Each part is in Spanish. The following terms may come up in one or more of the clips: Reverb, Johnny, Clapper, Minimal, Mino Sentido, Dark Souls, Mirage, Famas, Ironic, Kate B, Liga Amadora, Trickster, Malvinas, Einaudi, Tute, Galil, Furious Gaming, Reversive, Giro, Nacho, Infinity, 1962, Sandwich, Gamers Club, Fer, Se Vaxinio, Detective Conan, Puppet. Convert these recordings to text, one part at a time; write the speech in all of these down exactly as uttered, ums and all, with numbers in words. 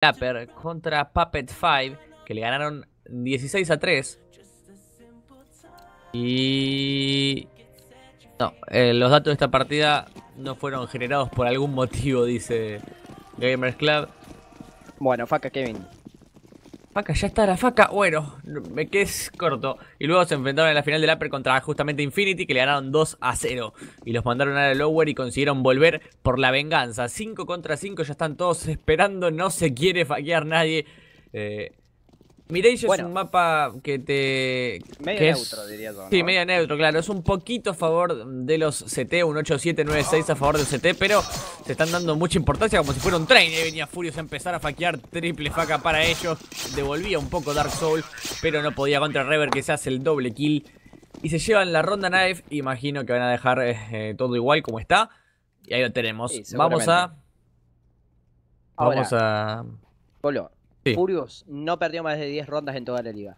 Clapper contra Puppet cinco, que le ganaron dieciséis a tres. Y... no, eh, los datos de esta partida no fueron generados por algún motivo, dice Gamers Club. Bueno, Faca, Kevin. Faca, ya está la Faca. Bueno, me quedé corto. Y luego se enfrentaron en la final del upper contra justamente Infinity, que le ganaron dos a cero. Y los mandaron a la lower y consiguieron volver por la venganza. cinco contra cinco, ya están todos esperando. No se quiere faquear nadie. Eh... Mirage bueno, es un mapa que te... medio que neutro, es, diría yo, ¿no? Sí, medio neutro, claro. Es un poquito a favor de los C T, un ocho siete nueve seis a favor del C T, pero se están dando mucha importancia como si fuera un tren. Ahí venía Furious a empezar a faquear, triple faca para ellos. Devolvía un poco Dark Souls, pero no podía contra Reverb, que se hace el doble kill. Y se llevan la ronda knife. Imagino que van a dejar eh, todo igual como está. Y ahí lo tenemos. Sí, vamos a... Ahora, vamos a... Polo. Sí. Furious no perdió más de diez rondas en toda la liga.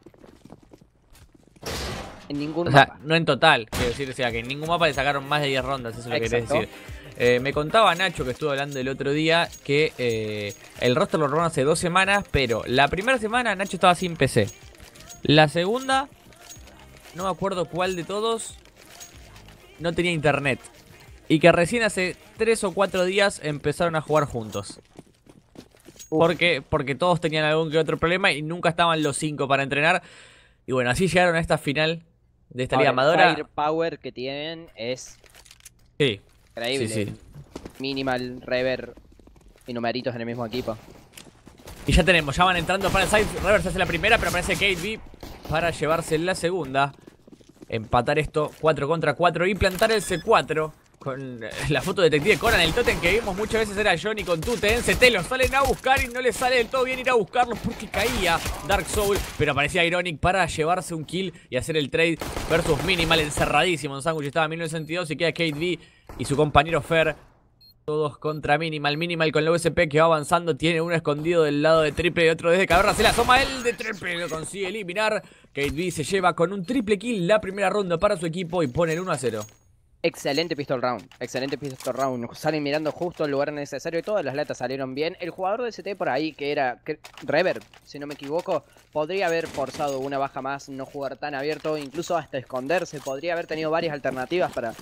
En ningún o mapa. Sea, no en total, quiero decir, o sea, que en ningún mapa le sacaron más de diez rondas, eso es lo que querés decir. Eh, me contaba Nacho, que estuvo hablando el otro día, que eh, el roster lo robaron hace dos semanas, pero la primera semana Nacho estaba sin P C. La segunda, no me acuerdo cuál de todos, no tenía internet. Y que recién hace tres o cuatro días empezaron a jugar juntos. Porque, porque todos tenían algún que otro problema y nunca estaban los cinco para entrenar. Y bueno, así llegaron a esta final de esta liga amadora. El firepower que tienen es sí. increíble. Sí, sí. Minimal, Reverb y numeritos en el mismo equipo. Y ya tenemos, ya van entrando para el side. Reverb se hace la primera, pero aparece Kate B para llevarse la segunda. Empatar esto cuatro contra cuatro y plantar el C cuatro. Con la foto de Detective Conan, el tótem que vimos muchas veces era Johnny con Tute en C T. Lo salen a buscar y no les sale del todo bien ir a buscarlo porque caía Dark Soul, pero aparecía Ironic para llevarse un kill y hacer el trade versus Minimal encerradísimo. En Sandwich estaba mil novecientos sesenta y dos y queda Kate B y su compañero Fer. Todos contra Minimal. Minimal con la U S P que va avanzando. Tiene uno escondido del lado de triple y otro desde caverna. Se la toma él de triple. Lo consigue eliminar. Kate B se lleva con un triple kill la primera ronda para su equipo y pone el uno a cero. Excelente pistol round, excelente pistol round. Salen mirando justo el lugar necesario y todas las latas salieron bien. El jugador de C T por ahí, que era que, Reverb, si no me equivoco, podría haber forzado una baja más, no jugar tan abierto, incluso hasta esconderse. Podría haber tenido varias alternativas para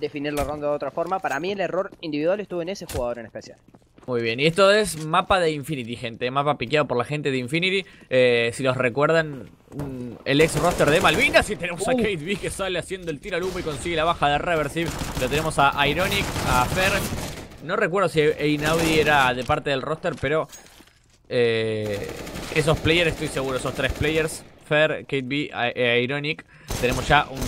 definir la ronda de otra forma. Para mí el error individual estuvo en ese jugador en especial. Muy bien, y esto es mapa de Infinity, gente. Mapa piqueado por la gente de Infinity. Eh, si los recuerdan, un, el ex roster de Malvinas. Y tenemos uh. a Kate B que sale haciendo el tiro al humo y consigue la baja de Reversive. Lo tenemos a Ironic, a Fer. No recuerdo si Einaudi era de parte del roster, pero eh, esos players, estoy seguro, esos tres players. Fer, Kate B, a, a Ironic. Tenemos ya un...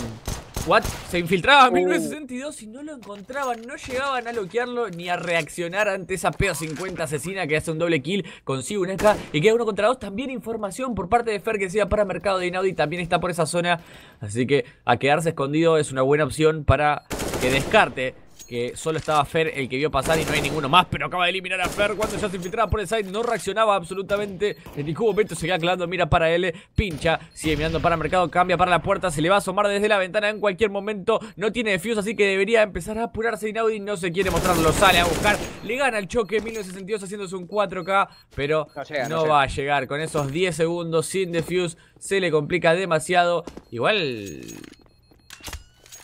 ¿What? Se infiltraba a mil novecientos sesenta y dos y no lo encontraban, no llegaban a bloquearlo ni a reaccionar ante esa P cincuenta asesina que hace un doble kill, consigue una K y queda uno contra dos. También información por parte de Fer que sea para mercado de Einaudi, también está por esa zona. Así que a quedarse escondido es una buena opción para que descarte que solo estaba Fer el que vio pasar y no hay ninguno más. Pero acaba de eliminar a Fer cuando ya se infiltraba por el side. No reaccionaba absolutamente en ningún momento. Se queda clavando, mira para él, pincha, sigue mirando para mercado, cambia para la puerta. Se le va a asomar desde la ventana en cualquier momento. No tiene defuse, así que debería empezar a apurarse. Einaudi no se quiere mostrarlo, sale a buscar. Le gana el choque, mil novecientos sesenta y dos haciéndose un cuatro K. Pero no, llega, no, no llega. Va a llegar con esos diez segundos sin defuse. Se le complica demasiado. Igual...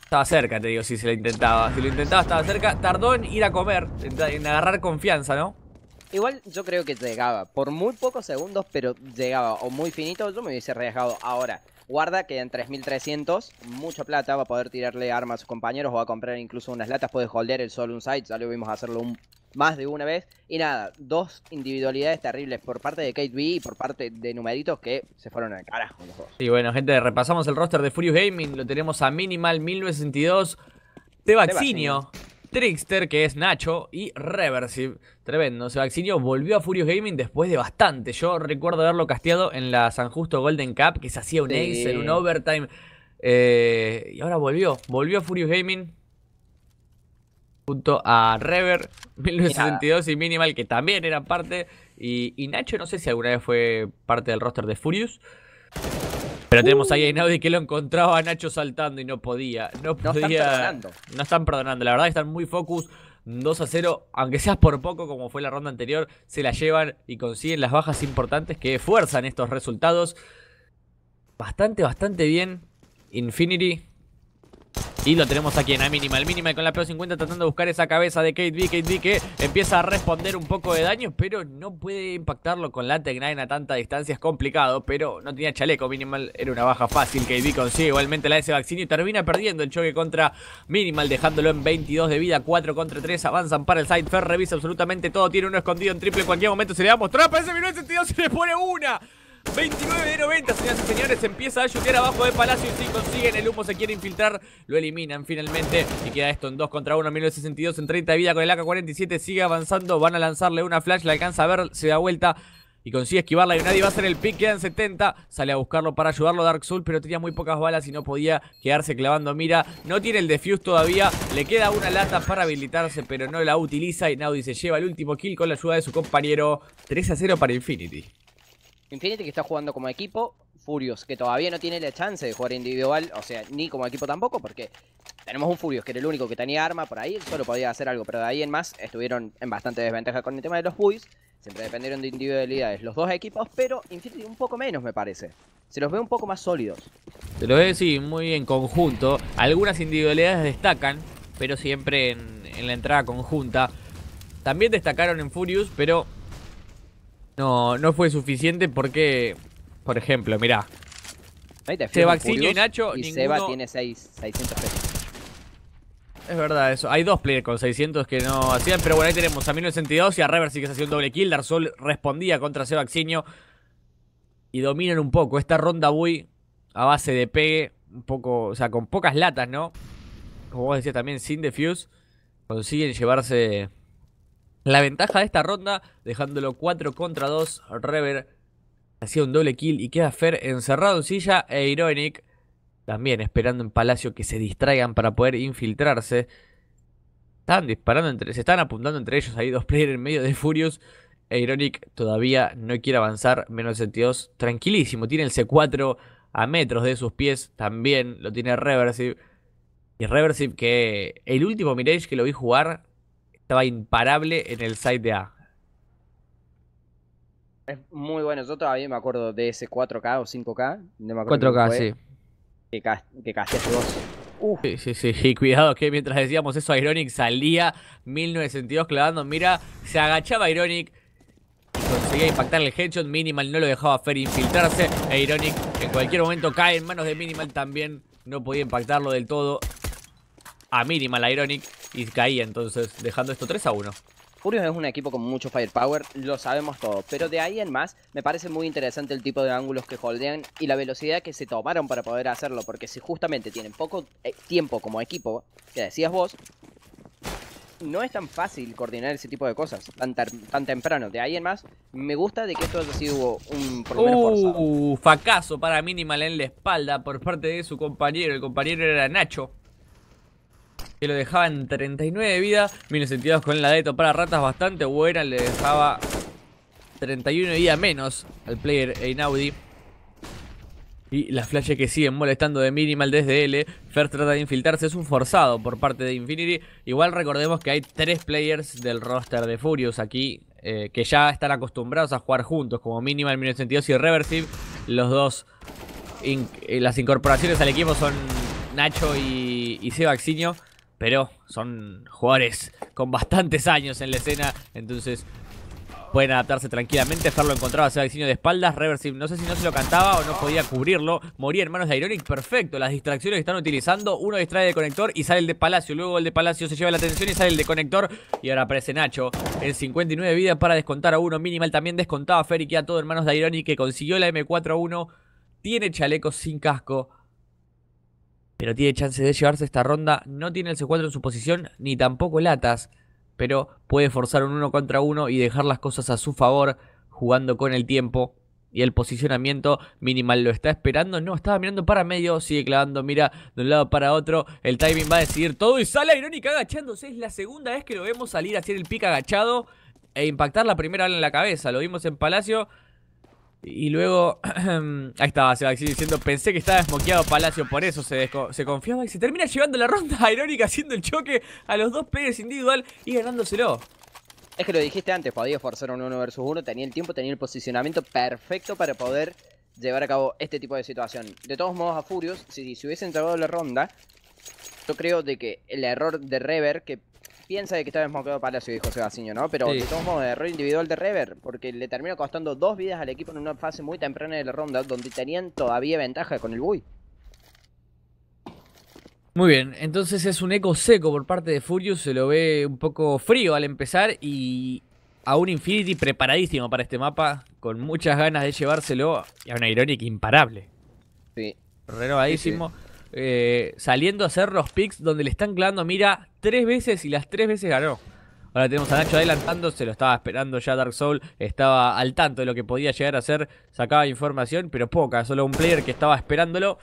estaba cerca, te digo, si se lo intentaba. Si lo intentaba estaba cerca, tardó en ir a comer, en, en agarrar confianza, ¿no? Igual yo creo que llegaba, por muy pocos segundos, pero llegaba, o muy finito, yo me hubiese arriesgado. Ahora, guarda, quedan tres mil trescientos, mucha plata, va a poder tirarle armas a sus compañeros, o va a comprar incluso unas latas, puede holdear el solo un side, ya lo vimos hacerlo un, más de una vez. Y nada, dos individualidades terribles por parte de Kate B y por parte de numeritos que se fueron al carajo los dos. Y bueno, gente, repasamos el roster de Furious Gaming. Lo tenemos a Minimal, mil novecientos sesenta y dos, Se Vaxinio, Trickster, que es Nacho, y Reversive. Tremendo. Se Vaxinio volvió a Furious Gaming después de bastante. Yo recuerdo haberlo casteado en la San Justo Golden Cup, que se hacía un sí. ace en un overtime. Eh, y ahora volvió. Volvió a Furious Gaming junto a Rever, mil novecientos sesenta y dos y Minimal, que también eran parte. Y, y Nacho, no sé si alguna vez fue parte del roster de Furious. Pero uh. tenemos ahí a Einaudi que lo encontraba a Nacho saltando y no podía. No podía. No están perdonando. No están perdonando. La verdad que están muy focus dos a cero, aunque seas por poco como fue la ronda anterior, se la llevan y consiguen las bajas importantes que fuerzan estos resultados. Bastante, bastante bien Infinity. Y lo tenemos aquí en a Minimal. Minimal con la P O cincuenta tratando de buscar esa cabeza de Kate B. Kate B que empieza a responder un poco de daño, pero no puede impactarlo con la Tech nueve a tanta distancia. Es complicado, pero no tenía chaleco. Minimal era una baja fácil. Kate B consigue igualmente la de Se Vaxinio y termina perdiendo el choque contra Minimal, dejándolo en veintidós de vida. cuatro contra tres. Avanzan para el side. Fer revisa absolutamente todo. Tiene uno escondido en triple. En cualquier momento se le va a mostrar. Parece que no es sentido. Se le pone una. veintinueve de noventa, señoras y señores, empieza a chutear abajo de Palacio y si consiguen el humo se quiere infiltrar, lo eliminan finalmente y queda esto en dos contra uno, mil novecientos sesenta y dos en treinta de vida con el A K cuarenta y siete, sigue avanzando, van a lanzarle una flash, la alcanza a ver, se da vuelta y consigue esquivarla y nadie va a hacer el pick, queda en setenta, sale a buscarlo para ayudarlo Dark Souls, pero tenía muy pocas balas y no podía quedarse clavando mira, no tiene el defuse todavía, le queda una lata para habilitarse, pero no la utiliza y Einaudi se lleva el último kill con la ayuda de su compañero, tres a cero para Infinity. Infinity que está jugando como equipo, Furious que todavía no tiene la chance de jugar individual, o sea, ni como equipo tampoco, porque tenemos un Furious que era el único que tenía arma por ahí, solo podía hacer algo, pero de ahí en más estuvieron en bastante desventaja con el tema de los buys, siempre dependieron de individualidades los dos equipos, pero Infinity un poco menos me parece. Se los ve un poco más sólidos. Se los ve, sí, muy en conjunto. Algunas individualidades destacan, pero siempre en, en la entrada conjunta. También destacaron en Furious, pero... No, no fue suficiente porque, por ejemplo, mirá, Se Vaxinio y Nacho, y ninguno... Seba tiene seis, seiscientos pesos. Es verdad eso, hay dos players con seiscientos que no hacían, pero bueno, ahí tenemos a mil novecientos sesenta y dos y a Reverb que se hacía un doble kill, Dark Souls respondía contra Se Vaxinio y dominan un poco esta ronda buy a base de pegue, un poco, o sea, con pocas latas, ¿no? Como vos decías también, sin defuse, consiguen llevarse... La ventaja de esta ronda, dejándolo cuatro contra dos, Rever hacía un doble kill y queda Fer encerrado en silla e Ironic también esperando en Palacio que se distraigan para poder infiltrarse. Están disparando entre, se están apuntando entre ellos, hay dos players en medio de Furious e Ironic todavía no quiere avanzar, menos sentidos, tranquilísimo, tiene el C cuatro a metros de sus pies, también lo tiene Reversive y Reversive que el último Mirage que lo vi jugar... Estaba imparable en el site de A. Es muy bueno. Yo todavía me acuerdo de ese cuatro K o cinco K. No me acuerdo cuatro K, sí. Que, que casteaste vos. Uh. Sí, sí, sí. Y cuidado que mientras decíamos eso, Ironic salía mil novecientos sesenta y dos clavando. Mira, se agachaba Ironic. Conseguía impactar el headshot. Minimal no lo dejaba Fer infiltrarse. E Ironic en cualquier momento cae en manos de Minimal también. No podía impactarlo del todo. A Minimal, a Ironic. Y caía entonces, dejando esto tres a uno. Furious es un equipo con mucho firepower, lo sabemos todo, pero de ahí en más me parece muy interesante el tipo de ángulos que holdean y la velocidad que se tomaron para poder hacerlo, porque si justamente tienen poco tiempo como equipo, que decías vos, no es tan fácil coordinar ese tipo de cosas tan, tan temprano. De ahí en más, me gusta de que esto haya sido un por lo menos forzado. Uh, fracaso para Minimal en la espalda por parte de su compañero, el compañero era Nacho. Que lo dejaba en treinta y nueve de vida. mil novecientos sesenta y dos con la deto para ratas bastante buena. Le dejaba treinta y uno de vida menos al player Einaudi. Y las flashes que siguen molestando de Minimal desde L. Fer trata de infiltrarse. Es un forzado por parte de Infinity. Igual recordemos que hay tres players del roster de Furious aquí. Eh, que ya están acostumbrados a jugar juntos. Como Minimal, mil novecientos sesenta y dos y Reversive. Los dos. In las incorporaciones al equipo son Nacho y, y Se Vaxinio. Pero son jugadores con bastantes años en la escena, entonces pueden adaptarse tranquilamente. Fer lo encontraba a Se Vaxinio de espaldas. Reversive, no sé si no se lo cantaba o no podía cubrirlo. Moría en manos de Ironic, perfecto. Las distracciones que están utilizando. Uno distrae de conector y sale el de Palacio. Luego el de Palacio se lleva la atención y sale el de conector. Y ahora aparece Nacho en cincuenta y nueve de vida para descontar a uno. Minimal también descontaba a Fer y queda todo en manos de Ironic que consiguió la M cuatro a uno. Tiene chaleco sin casco. Pero tiene chance de llevarse esta ronda. No tiene el C cuatro en su posición, ni tampoco latas. Pero puede forzar un uno contra uno y dejar las cosas a su favor. Jugando con el tiempo y el posicionamiento. Minimal lo está esperando. No, estaba mirando para medio. Sigue clavando, mira de un lado para otro. El timing va a decidir todo. Y sale Irónica agachándose. Es la segunda vez que lo vemos salir a hacer el pick agachado. E impactar la primera bala en la cabeza. Lo vimos en Palacio. Y luego, ahí estaba, se va diciendo, pensé que estaba desmoqueado Palacio, por eso se, se confiaba y se termina llevando la ronda irónica, haciendo el choque a los dos players individual y ganándoselo. Es que lo dijiste antes, podía forzar un uno versus uno, tenía el tiempo, tenía el posicionamiento perfecto para poder llevar a cabo este tipo de situación. De todos modos, a Furious, si se hubiesen trabado la ronda, yo creo de que el error de Rever, que piensa de que está desmoqueado Palacio, dijo Se Vaxinio, ¿no? Pero sí, de todos modos, el error individual de Rever, porque le terminó costando dos vidas al equipo en una fase muy temprana de la ronda, donde tenían todavía ventaja con el Bui. Muy bien, entonces es un eco seco por parte de Furious, se lo ve un poco frío al empezar y a un Infinity preparadísimo para este mapa, con muchas ganas de llevárselo, y a una Ironic imparable. Sí. Renovadísimo. Sí, sí. Eh, saliendo a hacer los picks donde le están clavando mira tres veces y las tres veces ganó. Ahora tenemos a Nacho adelantando, se lo estaba esperando ya Dark Soul, estaba al tanto de lo que podía llegar a hacer, sacaba información, pero poca, solo un player que estaba esperándolo.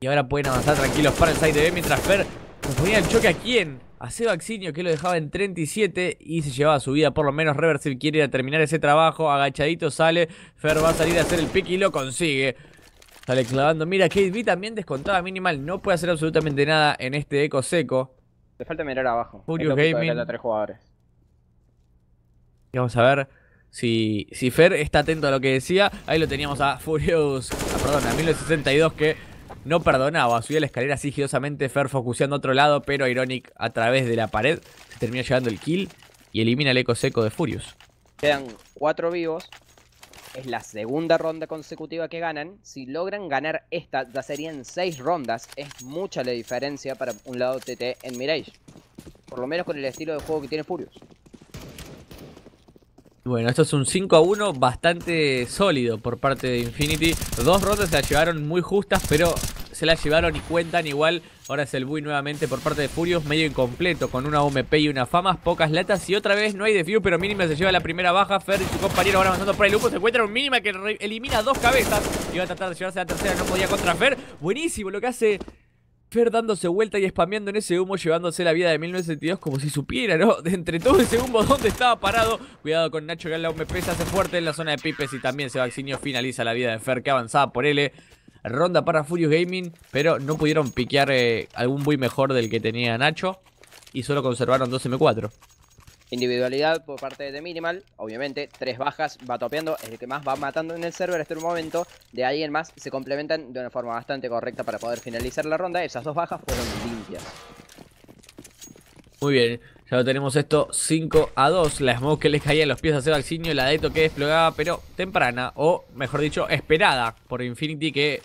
Y ahora pueden avanzar tranquilos para el side B, mientras Fer nos ponía el choque a quién, a Se Vaxinio, que lo dejaba en treinta y siete y se llevaba su vida, por lo menos Reversive quiere ir a terminar ese trabajo, agachadito sale, Fer va a salir a hacer el pick y lo consigue. Sale clavando, mira, Kate B también descontaba Minimal, no puede hacer absolutamente nada en este eco seco. Le falta mirar abajo. Furious Gaming. Y vamos a ver si, si Fer está atento a lo que decía. Ahí lo teníamos a Furious, ah, perdón, a mil novecientos sesenta y dos, que no perdonaba. Subía la escalera sigilosamente, Fer focuseando a otro lado, pero Ironic a través de la pared se termina llevando el kill y elimina el eco seco de Furious. Quedan cuatro vivos. Es la segunda ronda consecutiva que ganan. Si logran ganar esta, ya serían seis rondas. Es mucha la diferencia para un lado T T en Mirage, por lo menos con el estilo de juego que tiene Furious. Bueno, esto es un cinco a uno bastante sólido por parte de Infinity. Dos rondas se las llevaron muy justas, pero se las llevaron y cuentan igual. Ahora es el Bui nuevamente por parte de Furious, medio incompleto, con una O M P y una Famas, pocas latas. Y otra vez no hay defuse, pero Mínima se lleva la primera baja. Fer y su compañero van avanzando por el lupo. Se encuentra un Mínima que elimina dos cabezas. Iba a tratar de llevarse la tercera, no podía contra Fer. Buenísimo lo que hace Fer, dándose vuelta y spameando en ese humo, llevándose la vida de mil novecientos setenta y dos como si supiera, ¿no? De entre todo ese humo, ¿dónde estaba parado? Cuidado con Nacho, que la O M P se hace fuerte en la zona de pipes y también Se Vaxinio finaliza la vida de Fer, que avanzaba por L. Ronda para Furious Gaming, pero no pudieron piquear eh, algún buy mejor del que tenía Nacho y solo conservaron dos M cuatro. Individualidad por parte de Minimal, obviamente, tres bajas, va topeando, es el que más va matando en el server hasta el momento. De ahí en más se complementan de una forma bastante correcta para poder finalizar la ronda. Esas dos bajas fueron limpias. Muy bien, ya lo tenemos esto cinco a dos. La smoke que les caía en los pies a Se Vaxinio, la deto que desplogaba, pero temprana, o mejor dicho, esperada por Infinity, que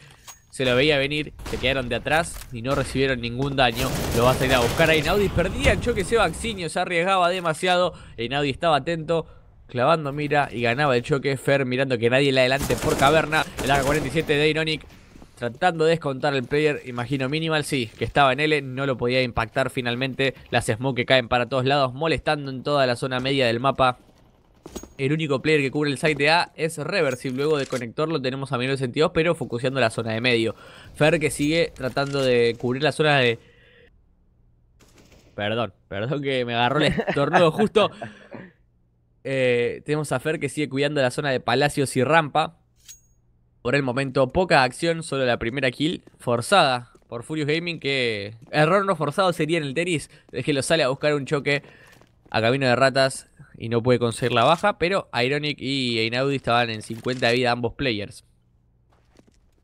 se lo veía venir, se quedaron de atrás y no recibieron ningún daño. Lo va a ir a buscar a Einaudi, perdía el choque Se Vaxinio, se arriesgaba demasiado. Einaudi estaba atento, clavando mira y ganaba el choque. Fer mirando que nadie le adelante por caverna. El arco cuarenta y siete de Ironic, tratando de descontar el player, imagino Minimal, sí, que estaba en L, no lo podía impactar finalmente. Las smoke que caen para todos lados, molestando en toda la zona media del mapa. El único player que cubre el site de A es Reversible. Luego de conector lo tenemos a mil novecientos sesenta y dos, pero focuseando la zona de medio. Fer, que sigue tratando de cubrir la zona de... Perdón, perdón que me agarró el estornudo justo. Eh, tenemos a Fer que sigue cuidando la zona de Palacios y Rampa. Por el momento poca acción, solo la primera kill forzada por Furious Gaming, que... Error no forzado sería en el Teris. Es que lo sale a buscar un choque a camino de ratas y no puede conseguir la baja, pero Ironic y Einaudi estaban en cincuenta de vida ambos players.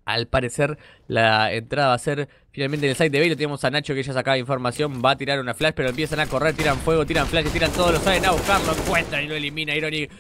Al parecer la entrada va a ser finalmente en el site de B. Lo tenemos a Nacho que ya sacaba información, va a tirar una flash, pero empiezan a correr, tiran fuego, tiran flash, tiran todo, lo salen a buscar, lo encuentran y lo elimina Ironic.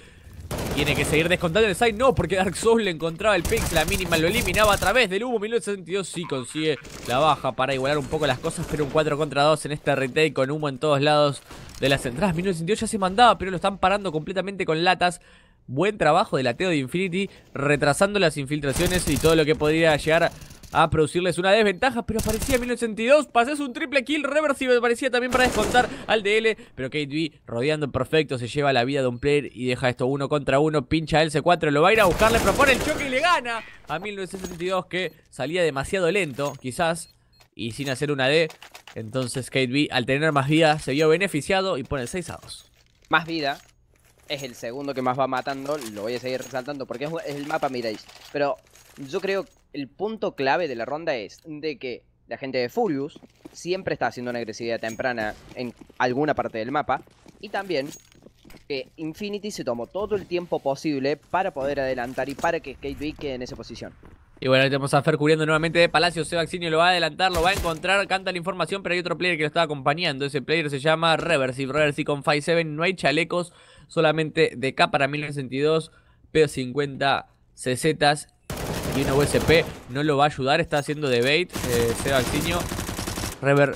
Tiene que seguir descontando el side, no, porque Dark Souls le encontraba el pixel, la mínima lo eliminaba a través del humo. mil novecientos sesenta y dos sí consigue la baja para igualar un poco las cosas, pero un cuatro contra dos en este retake con humo en todos lados de las entradas. mil novecientos sesenta y dos ya se mandaba, pero lo están parando completamente con latas. Buen trabajo del ateo de Infinity, retrasando las infiltraciones y todo lo que podría llegar a producirles una desventaja, pero aparecía mil novecientos sesenta y dos, pasás un triple kill, Reversible aparecía también para descontar al D L, pero Kate B rodeando perfecto, se lleva la vida de un player y deja esto uno contra uno, pincha el C cuatro, lo va a ir a buscar, le propone el choque y le gana a mil novecientos sesenta y dos, que salía demasiado lento, quizás, y sin hacer una D, entonces Kate B al tener más vida se vio beneficiado y pone el seis a dos. Más vida, es el segundo que más va matando, lo voy a seguir resaltando porque es el mapa Mirage. Pero yo creo que el punto clave de la ronda es de que la gente de Furious siempre está haciendo una agresividad temprana en alguna parte del mapa. Y también que Infinity se tomó todo el tiempo posible para poder adelantar y para que Kate B quede en esa posición. Y bueno, ahí tenemos a Fer cubriendo nuevamente de Palacio. Se Vaxinio lo va a adelantar, lo va a encontrar, canta la información, pero hay otro player que lo está acompañando. Ese player se llama Reversive. Reversive con cinco siete, no hay chalecos, solamente de K para mil novecientos sesenta y dos, P cincuenta, C Zetas y una U S P. No lo va a ayudar, está haciendo debate eh, Se Vaxinio. Rever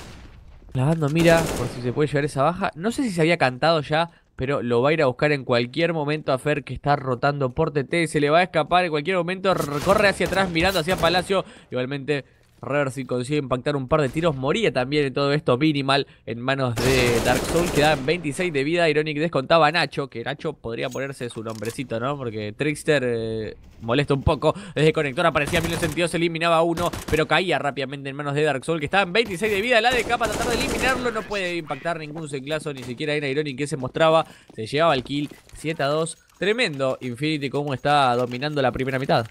lavando, mira, por si se puede llevar esa baja. No sé si se había cantado ya, pero lo va a ir a buscar en cualquier momento a Fer, que está rotando por T T. Se le va a escapar en cualquier momento. Corre hacia atrás mirando hacia Palacio. Igualmente Reversi consigue impactar un par de tiros. Moría también en todo esto Minimal en manos de Dark Souls. Quedaban veintiséis de vida. Ironic descontaba a Nacho, que Nacho podría ponerse su nombrecito, ¿no? Porque Trickster eh, molesta un poco. Desde Conector aparecía mil novecientos sesenta y dos, eliminaba a uno, pero caía rápidamente en manos de Dark Souls, que estaban veintiséis de vida. La de K para tratar de eliminarlo. No puede impactar ningún seclazo, ni siquiera era Ironic que se mostraba. Se llevaba el kill, siete a dos. Tremendo Infinity cómo está dominando la primera mitad.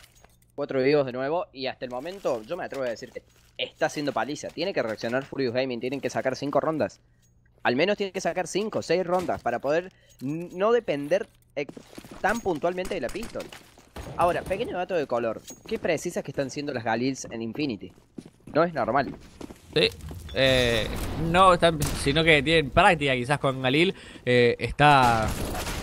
Cuatro videos de nuevo y hasta el momento yo me atrevo a decirte, está haciendo paliza. Tiene que reaccionar Furious Gaming, tienen que sacar cinco rondas. Al menos tienen que sacar cinco, seis rondas para poder no depender eh, tan puntualmente de la pistol. Ahora, pequeño dato de color. ¿Qué precisas que están siendo las Galils en Infinity? No es normal. Sí, eh, no, están, sino que tienen práctica quizás con Galil. Eh, está...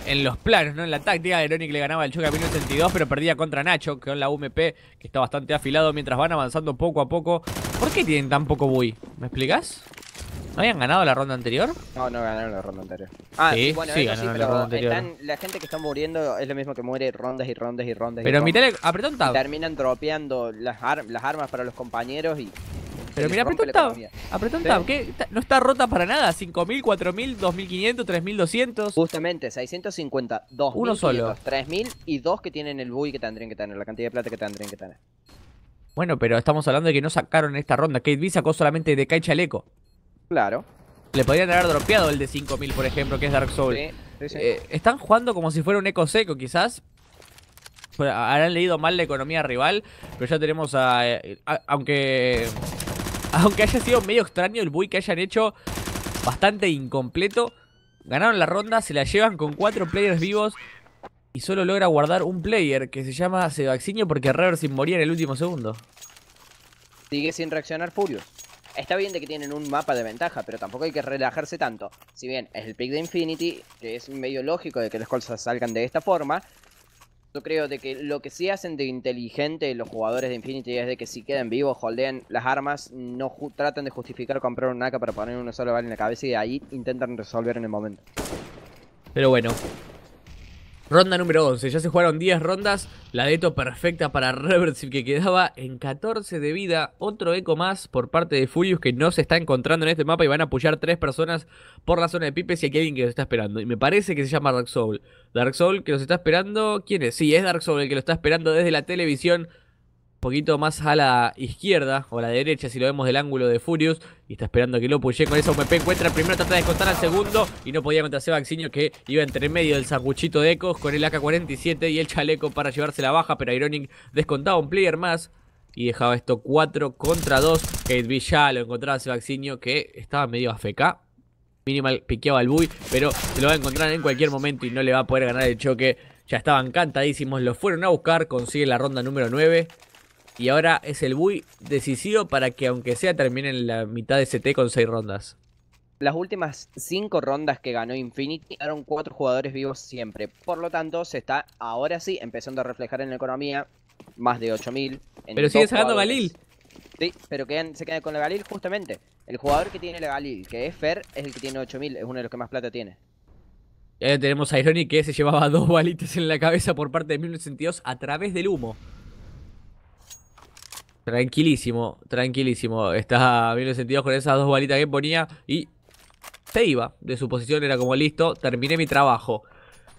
en los planos, ¿no? En la táctica. Ironic le ganaba el choque a mil novecientos sesenta y dos, pero perdía contra Nacho, con la U M P, que está bastante afilado mientras van avanzando poco a poco. ¿Por qué tienen tan poco buy? ¿Me explicas? ¿No habían ganado la ronda anterior? No, no ganaron la ronda anterior. Ah, sí, bueno, sí, ganaron sí, la ronda anterior. Están, la gente que está muriendo es lo mismo que muere rondas y rondas y rondas. Pero mirá, apretó un tab. Terminan dropeando las, ar las armas para los compañeros y... Pero mira, apretó un tab, apretó un tab, que no está rota para nada. cinco mil, cuatro mil, dos mil quinientos, tres mil doscientos. Justamente, seiscientos cincuenta, dos mil quinientos, uno solo. tres mil y dos que tienen el buy que tendrían que tener, la cantidad de plata que tendrían que tener. Bueno, pero estamos hablando de que no sacaron esta ronda. Kate B sacó solamente de Kai Chaleco. Claro. Le podrían haber dropeado el de cinco mil, por ejemplo, que es Dark Souls. Sí, sí, sí. Eh, están jugando como si fuera un eco seco, quizás. Habrán leído mal la economía rival, pero ya tenemos a... a aunque... Aunque haya sido medio extraño el buy que hayan hecho, bastante incompleto. Ganaron la ronda, se la llevan con cuatro players vivos y solo logra guardar un player que se llama Se Vaxinio porque Reversing moría en el último segundo. Sigue sin reaccionar Furious. Está bien de que tienen un mapa de ventaja, pero tampoco hay que relajarse tanto. Si bien es el pick de Infinity, que es medio lógico de que las cosas salgan de esta forma, yo creo de que lo que sí hacen de inteligente los jugadores de Infinity es de que si quedan vivos, holdean las armas, no tratan de justificar comprar un A K para poner una sola bala en la cabeza y de ahí intentan resolver en el momento. Pero bueno, ronda número once, ya se jugaron diez rondas, la deto perfecta para Reversive que quedaba en catorce de vida. Otro eco más por parte de Furious que no se está encontrando en este mapa y van a apoyar tres personas por la zona de pipes y aquí hay alguien que los está esperando. Y me parece que se llama Dark Soul. Dark Soul que los está esperando, ¿quién es? Sí, es Dark Soul el que lo está esperando desde la televisión. Poquito más a la izquierda o a la derecha si lo vemos del ángulo de Furious. Y está esperando que lo puye con esa U M P. Encuentra el primero, trata de descontar al segundo y no podía contra Se Vaxinio que iba entre medio del sanguchito de ecos con el A K cuarenta y siete y el chaleco para llevarse la baja. Pero Ironic descontaba un player más y dejaba esto cuatro contra dos. Kate B ya lo encontraba Se Vaxinio que estaba medio A F K. Minimal piqueaba el buy, pero se lo va a encontrar en cualquier momento y no le va a poder ganar el choque. Ya estaban cantadísimos, lo fueron a buscar, consigue la ronda número nueve. Y ahora es el buy decisivo para que aunque sea termine en la mitad de C T con seis rondas. Las últimas cinco rondas que ganó Infinity eran cuatro jugadores vivos siempre. Por lo tanto, se está ahora sí empezando a reflejar en la economía más de ocho mil. Pero sigue sacando Galil. Sí, pero quedan, se queda con la Galil justamente. El jugador que tiene la Galil, que es Fer, es el que tiene ocho mil. Es uno de los que más plata tiene. Y ahora tenemos a Ironic que se llevaba dos balitas en la cabeza por parte de mil novecientos sesenta y dos a través del humo. Tranquilísimo, tranquilísimo. Está bien sentido con esas dos balitas que ponía y se iba de su posición. Era como listo, terminé mi trabajo.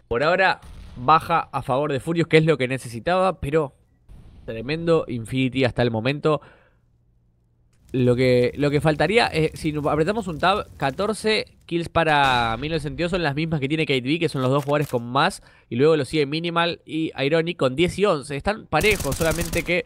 Por ahora baja a favor de Furious, que es lo que necesitaba, pero tremendo Infinity hasta el momento. Lo que, lo que faltaría, eh, si apretamos un tab, catorce kills para Mino Sentido son las mismas que tiene Kate B, que son los dos jugadores con más. Y luego lo sigue Minimal y Ironic con diez y once. Están parejos, solamente que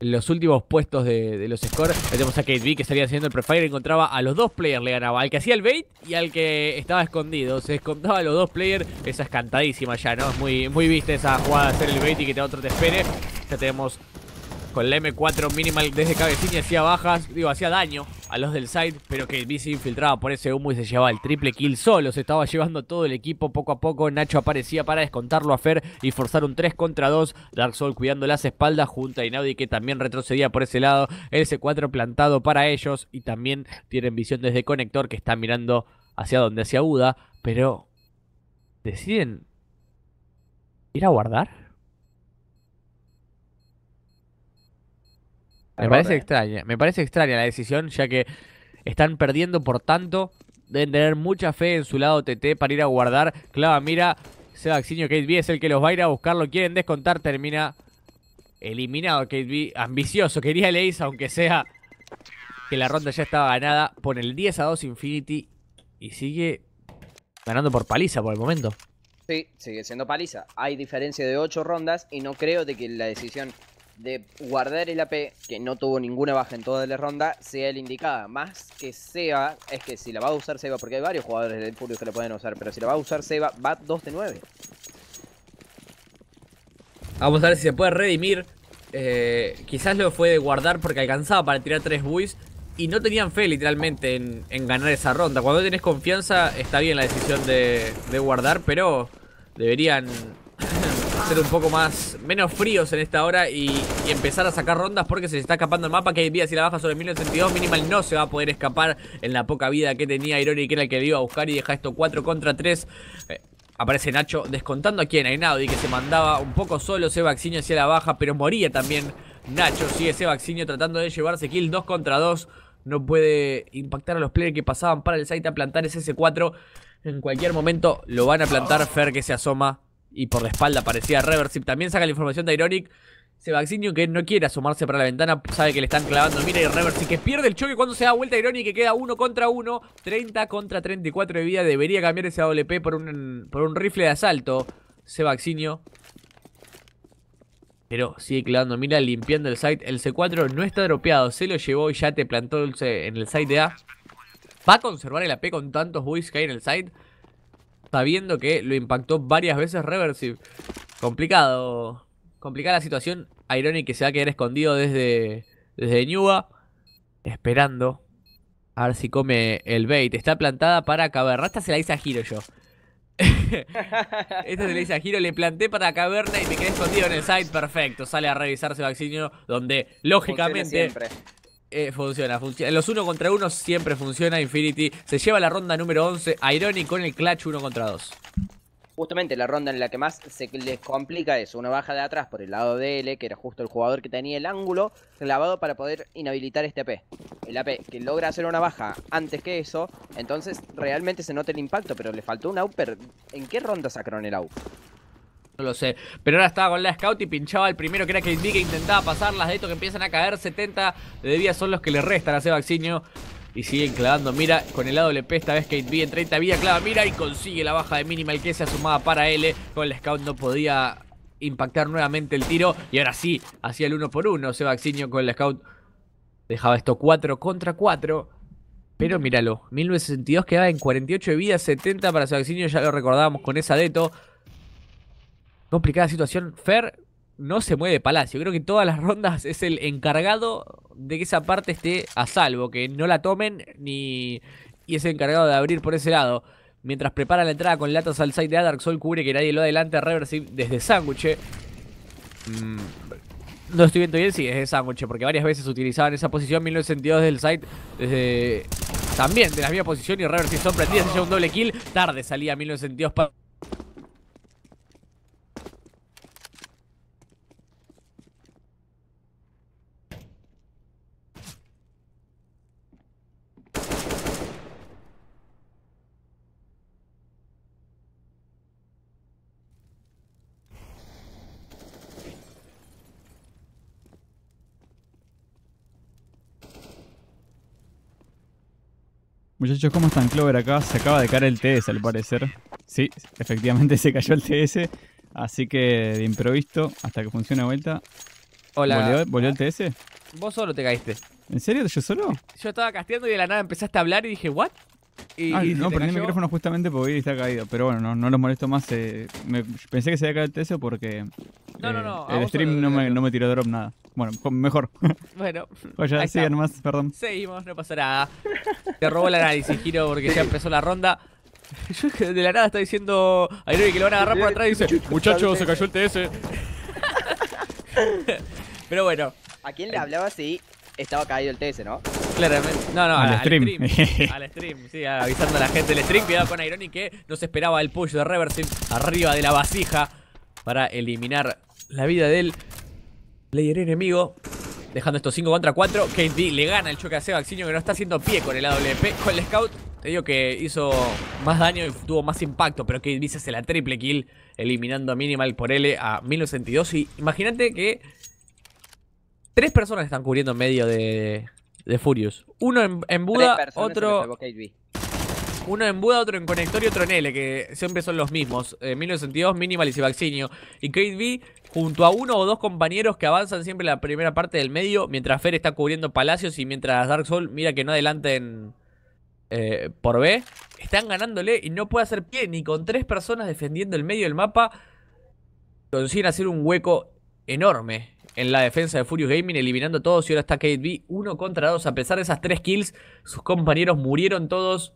los últimos puestos de, de los scores. Tenemos a Kate B que salía haciendo el prefire, encontraba a los dos players, le ganaba al que hacía el bait y al que estaba escondido. Se descontaba a los dos players. Esa es cantadísima ya, ¿no? Es muy, muy vista esa jugada de hacer el bait y que te otro te espere. Ya tenemos... con la eme cuatro Minimal desde cabecilla hacía bajas, digo, hacía daño a los del side, pero que B se infiltraba por ese humo y se llevaba el triple kill solo. Se estaba llevando todo el equipo poco a poco. Nacho aparecía para descontarlo a Fer y forzar un tres contra dos. Dark Soul cuidando las espaldas junto a Einaudi, que también retrocedía por ese lado. El ce cuatro plantado para ellos y también tienen visión desde conector, que está mirando hacia donde, hacia Buda, pero deciden ir a guardar. Me parece extraña, me parece extraña la decisión, ya que están perdiendo por tanto. Deben tener mucha fe en su lado te te para ir a guardar. Clava mira, Se Vaxinio, Kate B es el que los va a ir a buscar, lo quieren descontar, termina eliminado Kate B. Ambicioso, quería el ace, aunque sea que la ronda ya estaba ganada. Pone el diez a dos Infinity y sigue ganando por paliza por el momento. Sí, sigue siendo paliza. Hay diferencia de ocho rondas y no creo de que la decisión de guardar el A P, que no tuvo ninguna baja en toda la ronda, sea la indicada. Más que Seba, es que si la va a usar Seba, porque hay varios jugadores del Furious que la pueden usar, pero si la va a usar Seba, va dos de nueve. Vamos a ver si se puede redimir. eh, Quizás lo fue de guardar porque alcanzaba para tirar tres buys y no tenían fe literalmente en, en ganar esa ronda. Cuando tenés confianza está bien la decisión de, de guardar, pero deberían... ser un poco más, menos fríos en esta hora y, y empezar a sacar rondas, porque se está escapando el mapa. Kate B, si la baja sobre mil novecientos sesenta y dos, Minimal no se va a poder escapar en la poca vida que tenía Ironic, que era el que le iba a buscar, y deja esto cuatro contra tres. eh, Aparece Nacho descontando aquí en Einaudi, que se mandaba un poco solo. Se Vaxinio hacia la baja, pero moría también Nacho. Sigue Se Vaxinio tratando de llevarse kill dos contra dos. No puede impactar a los players que pasaban para el site a plantar ese ce cuatro. En cualquier momento lo van a plantar. Fer que se asoma y por la espalda parecía Reversive. También saca la información de Ironic. Se Vaxinio, que no quiere asomarse para la ventana, sabe que le están clavando. Mira, y Reversive que pierde el choque cuando se da vuelta Ironic, que queda uno contra uno. treinta contra treinta y cuatro de vida. Debería cambiar ese doble pe por un, por un rifle de asalto. Se Vaxinio, pero sigue clavando. Mira, limpiando el site. El ce cuatro no está dropeado. Se lo llevó y ya te plantó el C en el site de A. Va a conservar el A P con tantos buys que hay en el site, sabiendo que lo impactó varias veces Reversive. Complicado. Complicada la situación. Ironic que se va a quedar escondido desde, desde Ñuba, esperando a ver si come el bait. Está plantada para caverna. Esta se la hice a Giro yo. Esta se la hice a Giro. Le planté para caverna y me quedé escondido en el site. Perfecto. Sale a revisarse Vaxinio, donde lógicamente... Eh, funciona, funciona. Los uno contra uno siempre funciona. Infinity se lleva la ronda número once. Ironic con el clutch uno contra dos. Justamente la ronda en la que más se les complica eso. Una baja de atrás por el lado de L, que era justo el jugador que tenía el ángulo clavado para poder inhabilitar este A P. El A P que logra hacer una baja antes que eso, entonces realmente se nota el impacto, pero le faltó un A W P. ¿En qué ronda sacaron el A W P? No lo sé, pero ahora estaba con la scout y pinchaba el primero, que era Kate B, que intentaba pasar. Las de estos que empiezan a caer, setenta de vida son los que le restan a Se Vaxinio. Y siguen clavando mira con el A W P. Esta vez Kate B en treinta vida clava mira y consigue la baja de Minimal, que se asomaba para L. Con la scout no podía impactar nuevamente el tiro, y ahora sí hacía el uno por uno. Se Vaxinio con la scout dejaba esto cuatro contra cuatro. Pero míralo, mil novecientos sesenta y dos quedaba en cuarenta y ocho de vida, setenta para Se Vaxinio. Ya lo recordábamos con esa deto. Complicada situación. Fer no se mueve de palacio. Creo que todas las rondas es el encargado de que esa parte esté a salvo, que no la tomen, ni... y es el encargado de abrir por ese lado. Mientras prepara la entrada con latas al side de Dark Soul, cubre que nadie lo adelante. Reversive desde Sandwich. Mm, no estoy viendo bien si sí, desde Sandwich, porque varias veces utilizaban esa posición. mil novecientos sesenta y dos del side desde... también de la misma posición, y Reversive sorprendida, se lleva un doble kill. Tarde salía mil novecientos sesenta y dos para... Muchachos, ¿cómo están? Clover acá, se acaba de caer el T S al parecer. Sí, efectivamente se cayó el T S. Así que de improviso, hasta que funcione de vuelta. Hola. ¿Volvió, volvió el T S? Vos solo te caíste. ¿En serio? ¿Yo solo? Yo estaba casteando y de la nada empezaste a hablar y dije, ¿what? Y, ah, y no, prendí el micrófono justamente porque está caído. Pero bueno, no, no los molesto más. Eh, me, pensé que se había caído el T S porque no, eh, no, no, el stream no me, no me tiró drop nada. Bueno, mejor. Bueno, oye, sigan nomás, perdón. Seguimos, no pasa nada. Te robo el análisis, Giro, porque ya empezó la ronda. Yo de la nada está diciendo a Ironic que lo van a agarrar por atrás y dice, muchachos, se cayó el T S. Pero bueno. ¿A quién le hablaba si estaba caído el T S, no? Claramente. No, no, al, al stream. stream. Al stream, sí, avisando a la gente del stream. Cuidado con Ironic que no se esperaba el pollo de Reversive arriba de la vasija para eliminar la vida del player enemigo, dejando estos cinco contra cuatro. Kate B le gana el choque a Se Vaxinio, que no está haciendo pie con el A W P. Con el scout, te digo que hizo más daño y tuvo más impacto, pero Kate B se hace la triple kill, eliminando a Minimal por L a Mino Sentido. Y imagínate que tres personas están cubriendo en medio de, de Furious. Uno en, en Buda, otro... Uno en Buda, otro en Conector y otro en L, que siempre son los mismos. Eh, mil novecientos sesenta y dos, Minimal y Se Vaxinio. Y Kate B junto a uno o dos compañeros que avanzan siempre la primera parte del medio, mientras Fer está cubriendo palacios y mientras Dark Souls mira que no adelanten eh, por B. Están ganándole y no puede hacer pie ni con tres personas defendiendo el medio del mapa. Consiguen hacer un hueco enorme en la defensa de Furious Gaming, eliminando a todos. Y ahora está Kate B uno contra dos. A pesar de esas tres kills, sus compañeros murieron todos.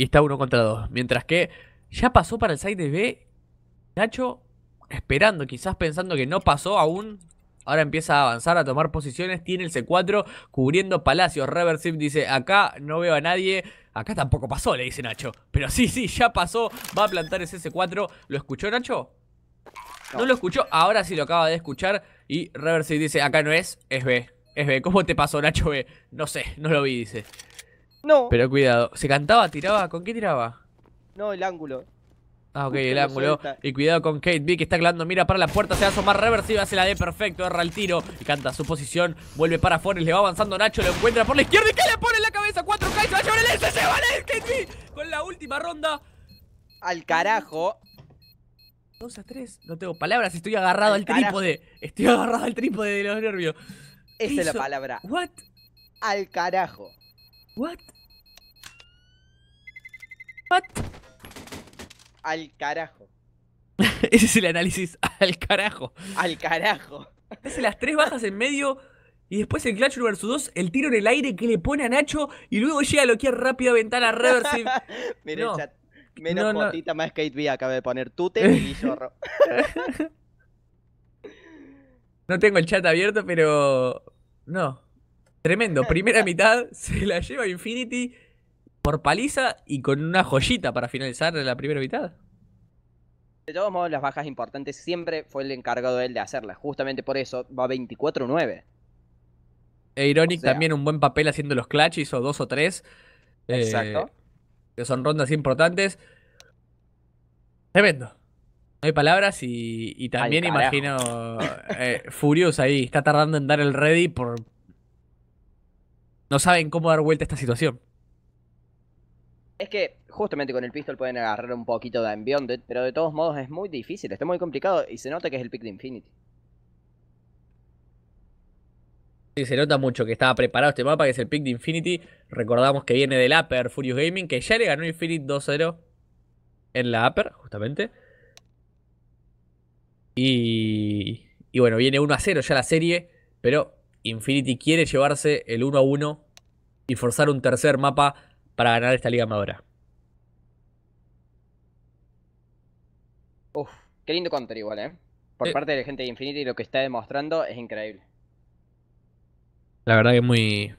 Y está uno contra dos. Mientras que ya pasó para el side de B. Nacho, esperando, quizás pensando que no pasó aún. Ahora empieza a avanzar, a tomar posiciones. Tiene el C cuatro cubriendo palacios. Reversive dice, acá no veo a nadie. Acá tampoco pasó, le dice Nacho. Pero sí, sí, ya pasó. Va a plantar ese C cuatro. ¿Lo escuchó Nacho? No lo escuchó. Ahora sí lo acaba de escuchar. Y Reversive dice, acá no es, es B. Es B. ¿Cómo te pasó, Nacho B? No sé, no lo vi, dice. No. Pero cuidado, ¿se cantaba? ¿Tiraba? ¿Con qué tiraba? No, el ángulo. Ah, ok, Usted el ángulo. Y cuidado con Kate B, que está clavando mira para la puerta. Se va a asomar Reversive, hace la D perfecto, erra el tiro y canta su posición. Vuelve para Forest, le va avanzando Nacho, lo encuentra por la izquierda y que le pone en la cabeza. cuatro K y se va a llevar el S, se va el Kate B con la última ronda. Al carajo. dos a tres, no tengo palabras, estoy agarrado al, al trípode. Estoy agarrado al trípode de los nervios. Esa es la palabra. What? Al carajo. What? What? Al carajo. Ese es el análisis. Al carajo. Al carajo. Hace las tres bajas en medio y después el Clash versus dos, el tiro en el aire que le pone a Nacho y luego llega a loquear rápido a ventana Reversive. Mira no. El chat. Menos no, potita no. Más Kate B acaba de poner Tute y Zorro. No tengo el chat abierto, pero... No. Tremendo, primera mitad, se la lleva Infinity por paliza y con una joyita para finalizar la primera mitad. De todos modos, las bajas importantes siempre fue el encargado de él de hacerlas, justamente por eso va veinticuatro nueve. E Ironic, o sea, también un buen papel haciendo los clutch, hizo dos o tres. Exacto. Eh, que son rondas importantes. Tremendo. No hay palabras y, y también Ay, imagino eh, Furious ahí, está tardando en dar el ready por... No saben cómo dar vuelta a esta situación. Es que justamente con el pistol pueden agarrar un poquito de Unbounded, pero de todos modos es muy difícil, está muy complicado y se nota que es el pick de Infinity. Sí, se nota mucho que estaba preparado este mapa, que es el pick de Infinity. Recordamos que viene del Upper Furious Gaming, que ya le ganó Infinity dos cero en la Upper, justamente. Y, y bueno, viene uno a cero ya la serie, pero... Infinity quiere llevarse el uno a uno y forzar un tercer mapa para ganar esta liga amadora. Uf, qué lindo counter igual, eh. Por eh, parte de la gente de Infinity lo que está demostrando es increíble. La verdad que muy...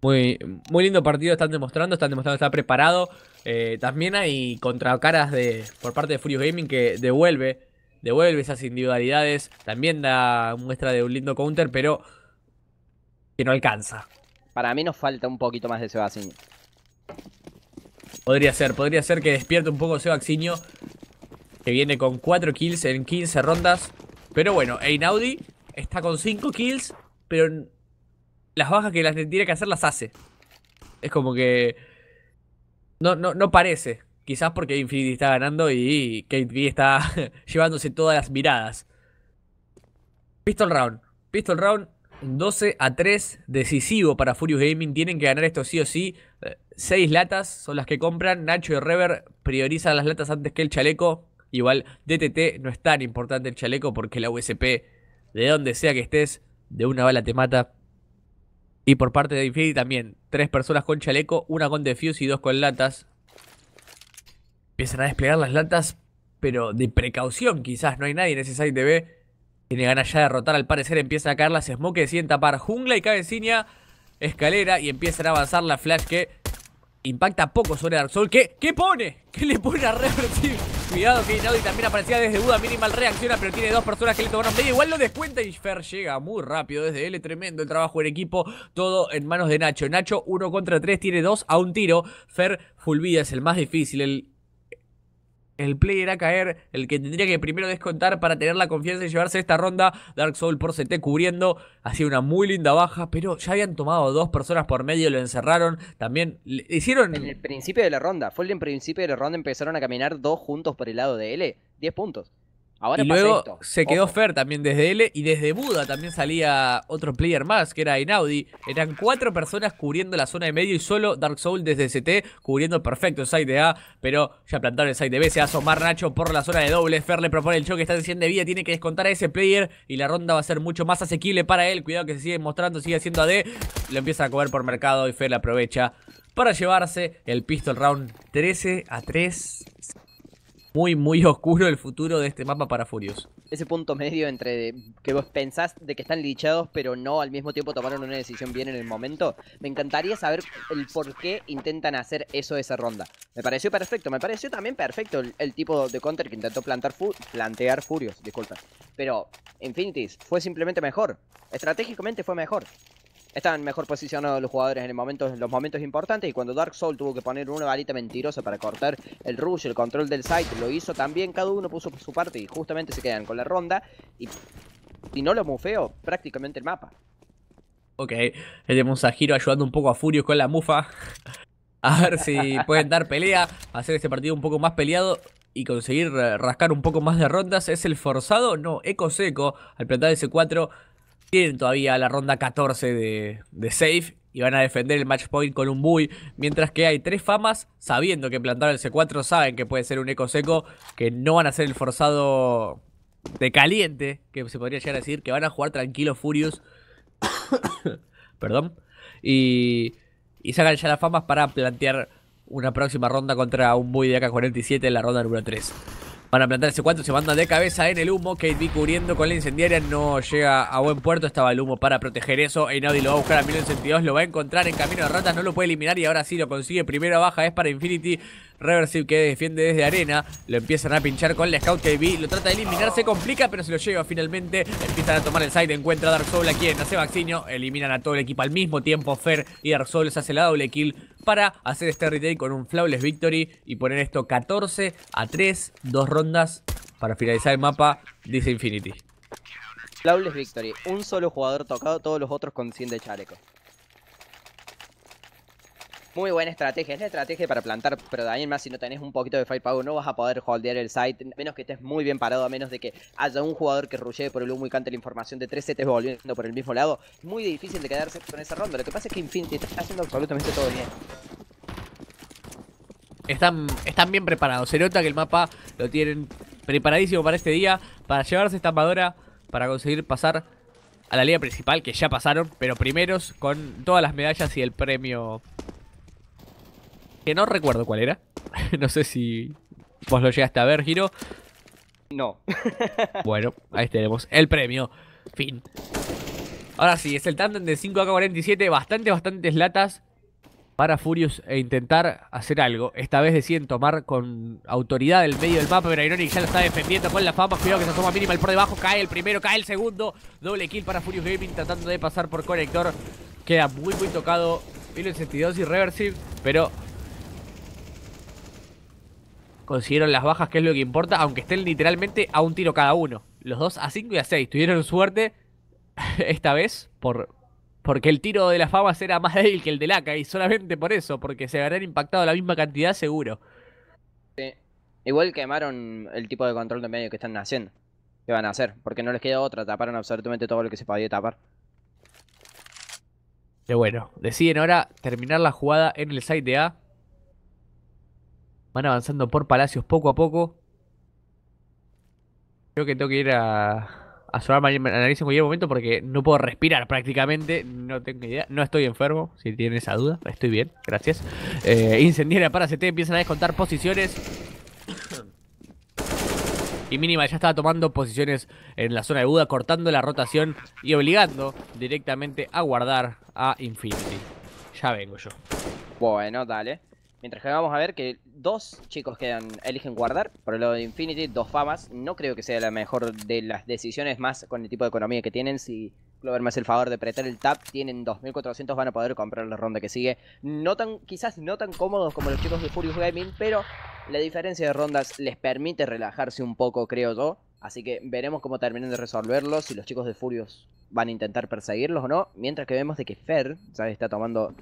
Muy, muy lindo partido están demostrando, están demostrando que está preparado. Eh, también hay contracaras de, por parte de Furious Gaming que devuelve... Devuelve esas individualidades. También da muestra de un lindo counter, pero que no alcanza. Para mí nos falta un poquito más de Se Vaxinio. Podría ser, podría ser que despierte un poco Se Vaxinio, que viene con cuatro kills en quince rondas. Pero bueno, Einaudi está con cinco kills, pero las bajas que las tiene que hacer las hace. Es como que no, no, no parece. Quizás porque Infinity está ganando y Kate B está llevándose todas las miradas. Pistol Round. Pistol Round doce a tres. Decisivo para Furious Gaming. Tienen que ganar esto sí o sí. seis latas son las que compran. Nacho y Reverb priorizan las latas antes que el chaleco. Igual D T T no es tan importante el chaleco porque la U S P, de donde sea que estés, de una bala te mata. Y por parte de Infinity también. Tres personas con chaleco, una con defuse y dos con latas. Empiezan a desplegar las latas, pero de precaución quizás. No hay nadie en ese site de B. Tiene ganas ya de derrotar, al parecer empieza a caer las smoke, deciden tapar jungla y cabecilla, escalera, y empiezan a avanzar la flash que impacta poco sobre Dark Souls. ¿Qué? ¿Qué pone? ¿Qué le pone a Reversive? Cuidado que Einaudi también aparecía desde Buda, Minimal reacciona, pero tiene dos personas que le tomaron medio, igual lo descuenta y Fer llega muy rápido desde él, tremendo el trabajo en equipo, todo en manos de Nacho. Nacho uno contra tres, tiene dos a un tiro, Fer full vida, es el más difícil, el... El player a caer, el que tendría que primero descontar para tener la confianza y llevarse esta ronda. Dark Soul por C T cubriendo, hacía una muy linda baja, pero ya habían tomado dos personas por medio, lo encerraron, también le hicieron... En el principio de la ronda, fue el principio de la ronda, empezaron a caminar dos juntos por el lado de L, diez puntos. Ahora y luego esto. Se quedó Ojo. Fer también desde L, y desde Buda también salía otro player más, que era Einaudi. Eran cuatro personas cubriendo la zona de medio y solo Dark Soul desde C T cubriendo perfecto el site de A, pero ya plantaron el site de B, se va a asomar Nacho por la zona de doble. Fer le propone el choque, está en cien de vida, tiene que descontar a ese player y la ronda va a ser mucho más asequible para él. Cuidado que se sigue mostrando, sigue haciendo A D, lo empieza a cobrar por mercado y Fer la aprovecha para llevarse el pistol round trece a tres. Muy, muy oscuro el futuro de este mapa para Furious. Ese punto medio entre que vos pensás de que están lichados, pero no al mismo tiempo tomaron una decisión bien en el momento. Me encantaría saber el por qué intentan hacer eso esa ronda. Me pareció perfecto, me pareció también perfecto el, el tipo de counter que intentó plantar fu plantear Furious, disculpa. Pero Infinity fue simplemente mejor, estratégicamente fue mejor. Estaban mejor posicionados los jugadores en, el momento, en los momentos importantes. Y cuando Dark Soul tuvo que poner una varita mentirosa para cortar el rush, el control del site, lo hizo también. Cada uno puso su parte y justamente se quedan con la ronda. Y si no lo mufeo, prácticamente el mapa. Ok, tenemos a Giro ayudando un poco a Furious con la mufa. A ver si pueden dar pelea, hacer este partido un poco más peleado y conseguir rascar un poco más de rondas. ¿Es el forzado? No, eco seco al plantar ese cuatro. Tienen todavía la ronda catorce de, de safe y van a defender el match point con un buy. Mientras que hay tres famas sabiendo que plantaron el C cuatro, saben que puede ser un eco seco, que no van a ser el forzado de caliente, que se podría llegar a decir, que van a jugar tranquilo Furious. Perdón. Y, y sacan ya las famas para plantear una próxima ronda contra un buy de A K cuarenta y siete en la ronda número tres. Van a plantar ese cuatro, se manda de cabeza en el humo. Kate B cubriendo con la incendiaria, no llega a buen puerto. Estaba el humo para proteger eso. Einaudi lo va a buscar a mil novecientos sesenta y dos, lo va a encontrar en camino de ratas, no lo puede eliminar y ahora sí lo consigue. Primera baja es para Infinity. Reversive que defiende desde arena, lo empiezan a pinchar con la scout. Kate B lo trata de eliminar, se complica, pero se lo lleva finalmente. Empiezan a tomar el side, encuentra a Dark Soul aquí en Se Vaxinio. Eliminan a todo el equipo al mismo tiempo. Fer y Dark Soul hace la doble kill para hacer este retake con un flawless victory y poner esto catorce a tres, dos rondas para finalizar el mapa, dice Infinity. Flawless victory, un solo jugador tocado, todos los otros con cien de chaleco. Muy buena estrategia, es la estrategia para plantar, pero también más si no tenés un poquito de firepower no vas a poder holdear el site, menos que estés muy bien parado, a menos de que haya un jugador que rushee por el humo y cante la información de tres C Ts volviendo por el mismo lado. Es muy difícil de quedarse con esa ronda, lo que pasa es que Infinity está haciendo absolutamente todo bien. Están, están bien preparados, se nota que el mapa lo tienen preparadísimo para este día, para llevarse esta armadura, para conseguir pasar a la liga principal, que ya pasaron, pero primeros con todas las medallas y el premio... Que no recuerdo cuál era. No sé si vos lo llegaste a ver, Giro. No. Bueno, ahí tenemos el premio. Fin. Ahora sí, es el tándem de cinco A K cuarenta y siete. Bastante, bastantes latas para Furious e intentar hacer algo. Esta vez deciden tomar con autoridad el medio del mapa, pero Ironic ya lo está defendiendo con la fama. Cuidado que se toma Minimal por debajo. Cae el primero, cae el segundo. Doble kill para Furious Gaming tratando de pasar por conector. Queda muy, muy tocado. mil novecientos sesenta y dos y Reversive, pero... consiguieron las bajas, que es lo que importa, aunque estén literalmente a un tiro cada uno. Los dos a cinco y a seis. Tuvieron suerte esta vez por porque el tiro de las fabas era más débil que el de Laca, y solamente por eso, porque se habrían impactado la misma cantidad seguro. Sí. Igual quemaron el tipo de control de medio que están haciendo. ¿Qué van a hacer? Porque no les queda otra, taparon absolutamente todo lo que se podía tapar. Pero bueno, deciden ahora terminar la jugada en el site de A. Van avanzando por palacios poco a poco. Creo que tengo que ir a, a sobarme la nariz en cualquier momento porque no puedo respirar prácticamente. No tengo idea. No estoy enfermo, si tienen esa duda. Estoy bien, gracias. Eh, incendiaria para C T, empiezan a descontar posiciones. Y Minimal ya estaba tomando posiciones en la zona de Buda, cortando la rotación y obligando directamente a guardar a Infinity. Ya vengo yo. Bueno, dale. Mientras que vamos a ver que dos chicos quedan, eligen guardar. Por el lado de Infinity, dos famas. No creo que sea la mejor de las decisiones, más con el tipo de economía que tienen. Si Clover me hace el favor de apretar el tab, tienen dos mil cuatrocientos, van a poder comprar la ronda que sigue. No tan, quizás no tan cómodos como los chicos de Furious Gaming, pero la diferencia de rondas les permite relajarse un poco, creo yo. Así que veremos cómo terminan de resolverlo, si los chicos de Furious van a intentar perseguirlos o no. Mientras que vemos de que Fer, ¿sabes?, está tomando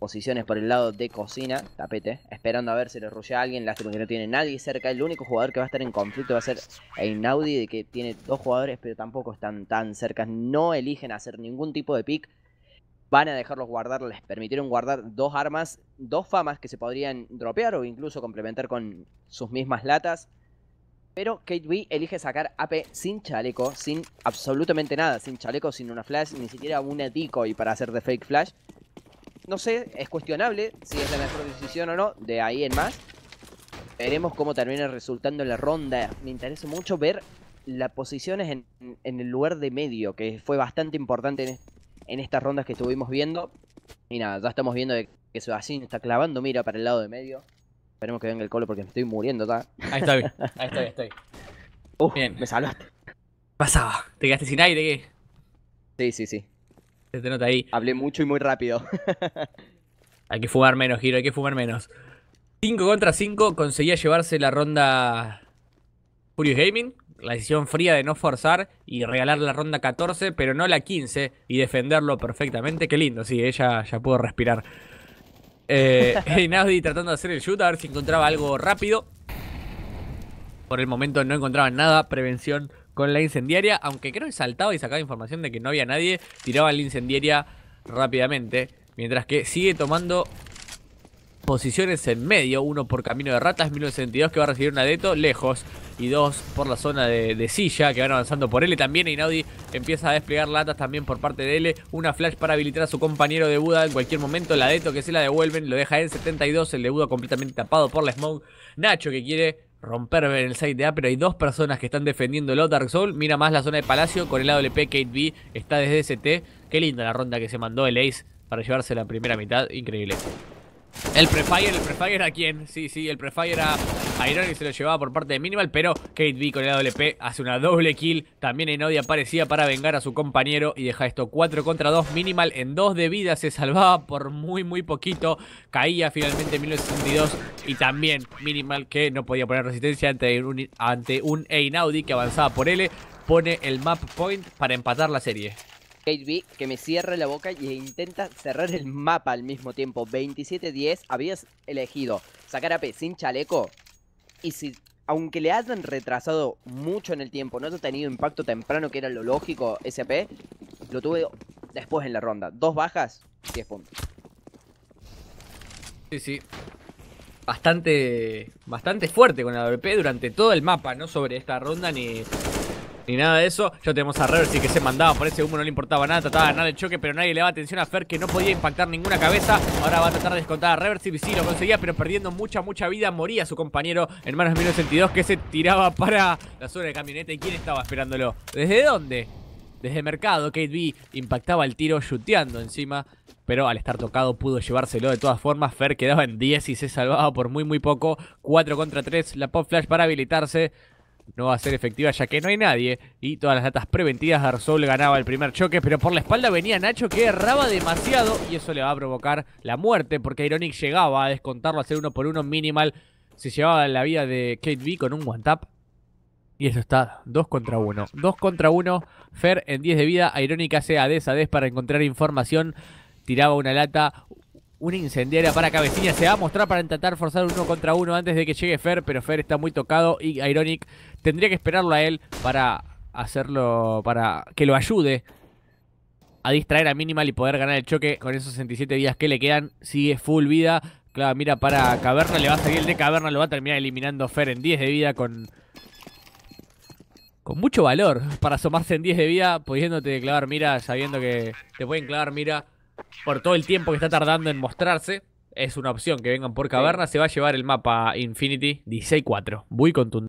posiciones por el lado de cocina, tapete, esperando a ver si le rushea a alguien. Lástima que no tiene nadie cerca. El único jugador que va a estar en conflicto va a ser Einaudi, de que tiene dos jugadores, pero tampoco están tan cerca. No eligen hacer ningún tipo de pick. Van a dejarlos guardar, les permitieron guardar dos armas, dos famas que se podrían dropear o incluso complementar con sus mismas latas. Pero Kate B elige sacar A P sin chaleco, sin absolutamente nada, sin chaleco, sin una flash, ni siquiera una decoy para hacer de fake flash. No sé, es cuestionable si es la mejor decisión o no, de ahí en más. Veremos cómo termina resultando la ronda. Me interesa mucho ver las posiciones en, en el lugar de medio, que fue bastante importante en este en estas rondas que estuvimos viendo. Y nada, ya estamos viendo de que Se Vaxinio está clavando mira para el lado de medio. Esperemos que venga el colo porque me estoy muriendo, ¿tá? Ahí estoy, ahí estoy, ahí estoy. Uh, bien, me salvaste. Pasaba, te quedaste sin aire, ¿qué? Sí, sí, sí. Se te nota ahí. Hablé mucho y muy rápido. Hay que fumar menos, Giro, hay que fumar menos. cinco contra cinco, conseguía llevarse la ronda Furious Gaming. La decisión fría de no forzar y regalar la ronda catorce, pero no la quince, y defenderlo perfectamente. Qué lindo, sí, ella ya pudo respirar. Eh, Einaudi tratando de hacer el shoot, a ver si encontraba algo rápido. Por el momento no encontraban nada, prevención con la incendiaria, aunque creo que saltaba y sacaba información de que no había nadie, tiraba la incendiaria rápidamente, mientras que sigue tomando posiciones en medio, uno por Camino de Ratas, mil novecientos sesenta y dos, que va a recibir una deto lejos, y dos por la zona de, de silla, que van avanzando por L también. Einaudi empieza a desplegar latas también por parte de L, una flash para habilitar a su compañero de Buda en cualquier momento, la deto que se la devuelven, lo deja en setenta y dos, el de Buda completamente tapado por la smoke. Nacho que quiere romper en el site de A, pero hay dos personas que están defendiéndolo. Dark Soul mira más la zona de Palacio con el A W P, Kate B está desde S T. Qué linda la ronda que se mandó el Ace para llevarse la primera mitad, increíble. El prefire, el prefire a quién, sí, sí, el prefire a Ironic se lo llevaba por parte de Minimal, pero Kate B con el A W P hace una doble kill, también Einaudi aparecía para vengar a su compañero y deja esto cuatro contra dos, Minimal en dos de vida, se salvaba por muy muy poquito, caía finalmente en mil novecientos sesenta y dos y también Minimal que no podía poner resistencia ante un, ante un Einaudi que avanzaba por L, pone el map point para empatar la serie. Kate B que me cierra la boca y intenta cerrar el mapa al mismo tiempo. veintisiete diez, habías elegido sacar A P sin chaleco. Y si, aunque le hayan retrasado mucho en el tiempo, no haya tenido impacto temprano, que era lo lógico, ese A P, lo tuve después en la ronda. Dos bajas, diez puntos. Sí, sí. Bastante, bastante fuerte con la A W P durante todo el mapa, no sobre esta ronda ni... ni nada de eso. Ya tenemos a Reverb que se mandaba por ese humo, no le importaba nada, trataba de ganar el choque, pero nadie le daba atención a Fer que no podía impactar ninguna cabeza. Ahora va a tratar de descontar a Reverb, sí, sí, lo conseguía, pero perdiendo mucha, mucha vida, moría su compañero en manos de mil novecientos sesenta y dos que se tiraba para la zona de camioneta. ¿Y quién estaba esperándolo? ¿Desde dónde? Desde Mercado. Kate B impactaba el tiro chuteando encima, pero al estar tocado pudo llevárselo de todas formas. Fer quedaba en diez y se salvaba por muy, muy poco. cuatro contra tres, la pop flash para habilitarse no va a ser efectiva ya que no hay nadie. Y todas las latas preventivas, Dark Soul ganaba el primer choque, pero por la espalda venía Nacho que erraba demasiado y eso le va a provocar la muerte, porque Ironic llegaba a descontarlo, a hacer uno por uno. Minimal se llevaba la vida de Kate B con un one tap. Y eso está dos contra uno. dos contra uno. Fer en diez de vida. Irónica hace Hades, Hades para encontrar información. Tiraba una lata. Una incendiaria para Cabecilla. Se va a mostrar para intentar forzar un uno contra uno antes de que llegue Fer. Pero Fer está muy tocado. Y Ironic tendría que esperarlo a él para hacerlo, para que lo ayude a distraer a Minimal y poder ganar el choque. Con esos sesenta y siete vidas que le quedan, sigue full vida. Claro, mira para Caverna, le va a salir el de Caverna, lo va a terminar eliminando Fer en diez de vida con con mucho valor para asomarse en diez de vida, pudiéndote clavar mira, sabiendo que te pueden clavar mira por todo el tiempo que está tardando en mostrarse. Es una opción que vengan por Caverna, se va a llevar el mapa Infinity dieciséis cuatro, muy contundente.